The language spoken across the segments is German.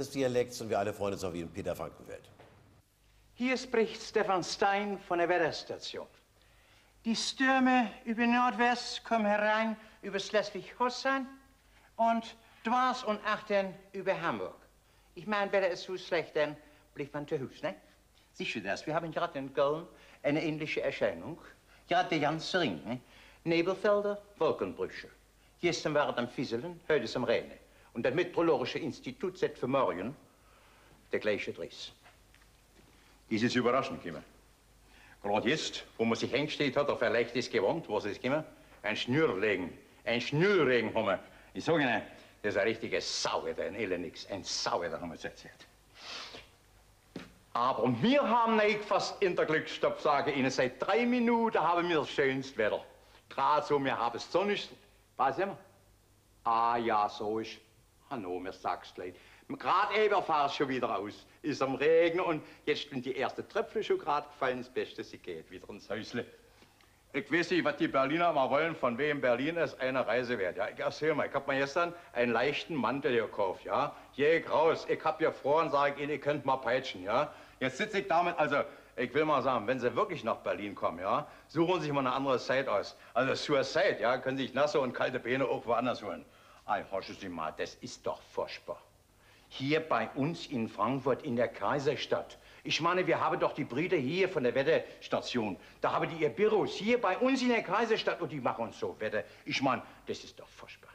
des Dialekts und wir alle freuen uns auf ihn, Peter Frankenfeld. Hier spricht Stefan Stein von der Wetterstation. Die Stürme über Nordwest kommen herein über Schleswig-Holstein und Dwars und Achten über Hamburg. Ich meine, Wetter ist so schlecht, dann bleibt man zu Hause, ne? Siehst du das? Wir haben gerade in Köln eine ähnliche Erscheinung. Gerade der ganze Ring, ne? Nebelfelder, Wolkenbrüche. Gestern war es am Fisseln, heute ist am Rheine. Und das Meteorologische Institut setzt für morgen der gleiche Dries. Ist es überraschend gekommen. Gerade jetzt, wo man sich hingestellt hat, auf vielleicht ist gewohnt, was ist gekommen? Ein Schnürregen. Ein Schnürregen haben wir. Ich sage Ihnen, das ist ein richtiges Sauwetter, ein Elenix. Ein Sauwetter haben wir jetzt erzählt. Aber wir haben nicht fast in der Glückstop, sage ich Ihnen, seit 3 Minuten haben wir das schönste Wetter. Gerade so, wir haben es sonnig. Was immer? Ah ja, so ist. Hanno, mir sagt's leid. Gerade eben fahr's schon wieder aus. Ist am Regen und jetzt sind die ersten Tröpfel schon gerade gefallen. Das Beste, sie geht wieder ins Häusle. Ich weiß nicht, was die Berliner mal wollen, von wem Berlin ist eine Reise wert. Ja, ich erzähl mal, ich hab mir gestern einen leichten Mantel gekauft, ja. Geh ich raus, ich hab gefroren, sag ich Ihnen, ihr könnt mal peitschen, ja. Jetzt sitze ich damit, also, ich will mal sagen, wenn Sie wirklich nach Berlin kommen, ja, suchen Sie sich mal eine andere Side aus. Also Suicide, ja, können Sie sich nasse und kalte Beine auch woanders holen. Ei, horchen Sie mal, das ist doch furchtbar. Hier bei uns in Frankfurt in der Kaiserstadt. Ich meine, wir haben doch die Brüder hier von der Wetterstation. Da haben die ihr Büros hier bei uns in der Kaiserstadt und die machen uns so Wetter. Ich meine, das ist doch furchtbar.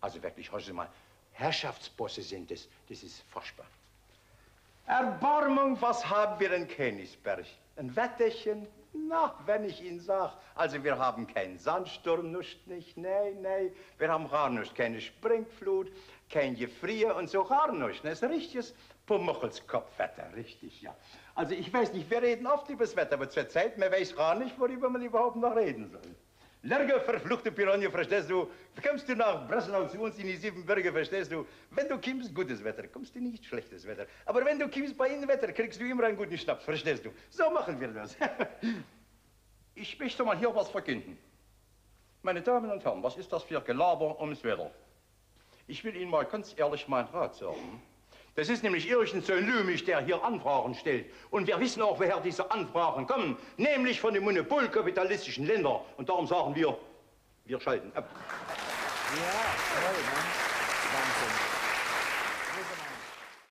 Also wirklich, horchen Sie mal, Herrschaftsbosse sind es. Das ist furchtbar. Erbarmung, was haben wir in Königsberg? Ein Wetterchen? Na, wenn ich Ihnen sag. Also wir haben keinen Sandsturm, nicht, nein, nein. Wir haben gar nicht, keine Springflut, kein Gefrier und so gar nicht. Das ist ein richtiges Pummelskopfwetter, richtig, ja. Also ich weiß nicht, wir reden oft über das Wetter, aber zur Zeit, man weiß gar nicht, worüber man überhaupt noch reden soll. Lerge, verfluchte Pironie, verstehst du? Kommst du nach Breslau zu uns in die Siebenbürger, verstehst du? Wenn du kommst, gutes Wetter, kommst du nicht, schlechtes Wetter. Aber wenn du kommst bei ihnen Wetter, kriegst du immer einen guten Schnaps, verstehst du? So machen wir das. Ich möchte mal hier was verkünden. Meine Damen und Herren, was ist das für Gelaber ums Wetter? Ich will Ihnen mal ganz ehrlich meinen Rat sagen. Das ist nämlich irgendein Sönlümisch, der hier Anfragen stellt. Und wir wissen auch, woher diese Anfragen kommen. Nämlich von den monopolkapitalistischen Ländern. Und darum sagen wir, wir schalten ab. Ja, toll, ne?